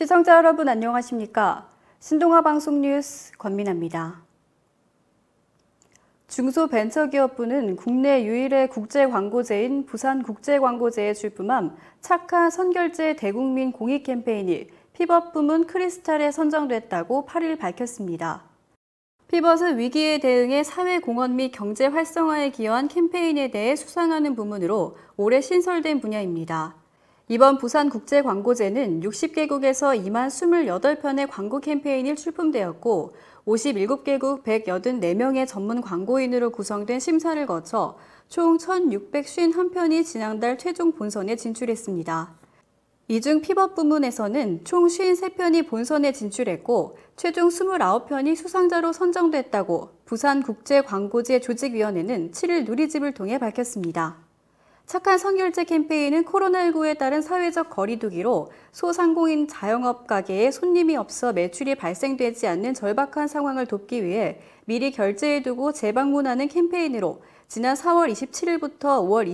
시청자 여러분 안녕하십니까? 신동아방송뉴스 권민아입니다. 중소벤처기업부는 국내 유일의 국제광고제인 부산국제광고제에 출품한 착한선결제 대국민 공익 캠페인이 피벗 부문 크리스탈에 선정됐다고 8일 밝혔습니다. 피벗은 위기에 대응해 사회공헌 및 경제 활성화에 기여한 캠페인에 대해 수상하는 부문으로 올해 신설된 분야입니다. 이번 부산국제광고제는 60개국에서 2만 28편의 광고 캠페인이 출품되었고 57개국 184명의 전문 광고인으로 구성된 심사를 거쳐 총 1,651편이 지난달 최종 본선에 진출했습니다. 이 중 피벗 부문에서는 총 53편이 본선에 진출했고 최종 29편이 수상자로 선정됐다고 부산국제광고제 조직위원회는 7일 누리집을 통해 밝혔습니다. 착한 선결제 캠페인은 코로나19에 따른 사회적 거리두기로 소상공인 자영업 가게에 손님이 없어 매출이 발생되지 않는 절박한 상황을 돕기 위해 미리 결제해두고 재방문하는 캠페인으로 지난 4월 27일부터 5월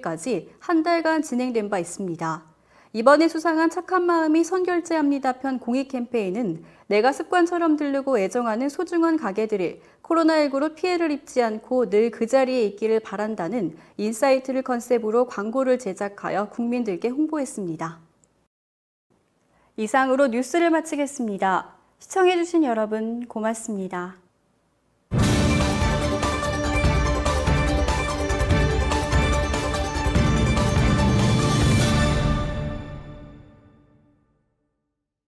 26일까지 한 달간 진행된 바 있습니다. 이번에 수상한 착한 마음이 선결제합니다 편 공익 캠페인은 내가 습관처럼 들르고 애정하는 소중한 가게들이 코로나19로 피해를 입지 않고 늘 그 자리에 있기를 바란다는 인사이트를 컨셉으로 광고를 제작하여 국민들께 홍보했습니다. 이상으로 뉴스를 마치겠습니다. 시청해주신 여러분 고맙습니다.